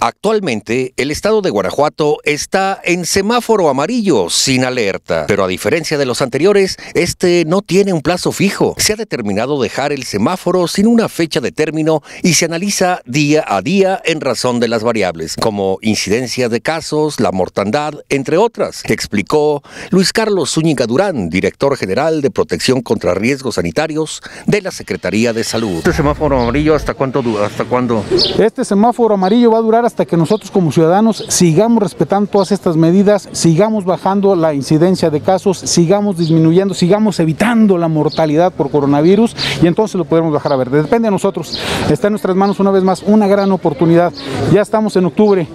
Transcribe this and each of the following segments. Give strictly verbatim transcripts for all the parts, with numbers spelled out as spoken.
Actualmente, el estado de Guanajuato está en semáforo amarillo sin alerta, pero a diferencia de los anteriores, este no tiene un plazo fijo. Se ha determinado dejar el semáforo sin una fecha de término y se analiza día a día en razón de las variables, como incidencia de casos, la mortandad, entre otras, explicó Luis Carlos Zúñiga Durán, director general de Protección contra Riesgos Sanitarios de la Secretaría de Salud. ¿Este semáforo amarillo hasta cuánto dura? ¿Hasta cuándo? Este semáforo amarillo va a durar hasta que nosotros como ciudadanos sigamos respetando todas estas medidas, sigamos bajando la incidencia de casos, sigamos disminuyendo, sigamos evitando la mortalidad por coronavirus y entonces lo podemos bajar a ver. Depende de nosotros, está en nuestras manos una vez más una gran oportunidad. Ya estamos en octubre,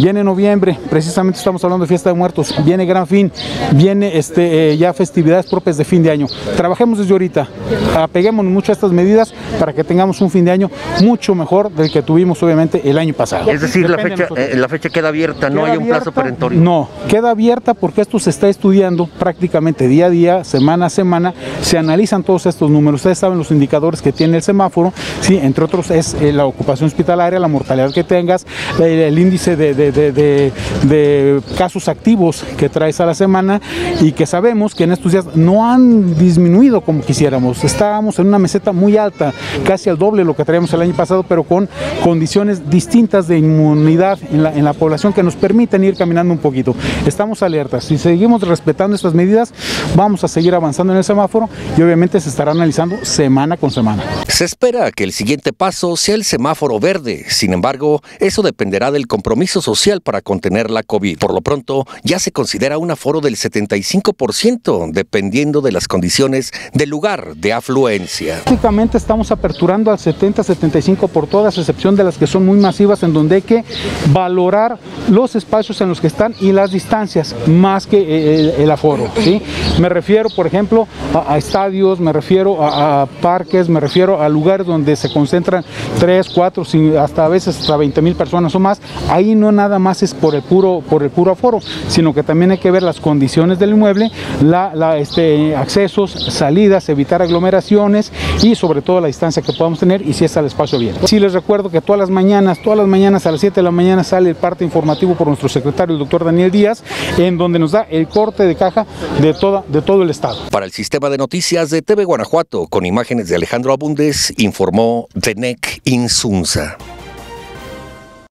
viene noviembre, precisamente estamos hablando de fiesta de muertos, viene Gran Fin, viene este, eh, ya festividades propias de fin de año. Trabajemos desde ahorita, apeguémonos mucho a estas medidas para que tengamos un fin de año mucho mejor del que tuvimos obviamente el año pasado. Es decir, la fecha, de eh, la fecha queda abierta, no queda hay un abierta, plazo perentorio. No, queda abierta porque esto se está estudiando prácticamente día a día, semana a semana, se analizan todos estos números. Ustedes saben los indicadores que tiene el semáforo, ¿sí? Entre otros es eh, la ocupación hospitalaria, la mortalidad que tengas, eh, el índice de, de, de, de, de casos activos que traes a la semana y que sabemos que en estos días no han disminuido como quisiéramos. Estábamos en una meseta muy alta, casi al doble de lo que traíamos el año pasado, pero con condiciones distintas de inmunidad en la, en la población que nos permiten ir caminando un poquito. Estamos alertas, si seguimos respetando estas medidas vamos a seguir avanzando en el semáforo y obviamente se estará analizando semana con semana. Se espera que el siguiente paso sea el semáforo verde, sin embargo eso dependerá del compromiso social para contener la COVID. Por lo pronto ya se considera un aforo del setenta y cinco por ciento dependiendo de las condiciones del lugar de afluencia. Prácticamente estamos aperturando al setenta a setenta y cinco por todas, excepción de las que son muy masivas, en donde hay que valorar los espacios en los que están y las distancias más que el, el aforo, ¿sí? Me refiero por ejemplo a, a estadios, me refiero a, a parques, me refiero a lugares donde se concentran tres, cuatro, cinco, hasta a veces hasta veinte mil personas o más. Ahí no nada más es por el puro, por el puro aforo, sino que también hay que ver las condiciones del inmueble, la, la, este, accesos, salidas, evitar aglomeraciones y sobre todo la distancia que podamos tener y si está el espacio abierto. Sí les recuerdo que todas las mañanas, todas las mañanas a las siete de la mañana sale el parte informativo por nuestro secretario, el doctor Daniel Díaz, en donde nos da el corte de caja de, toda, de todo el estado. Para el sistema de noticias de T V Guanajuato, con imágenes de Alejandro Abundes, informó Denec Insunza.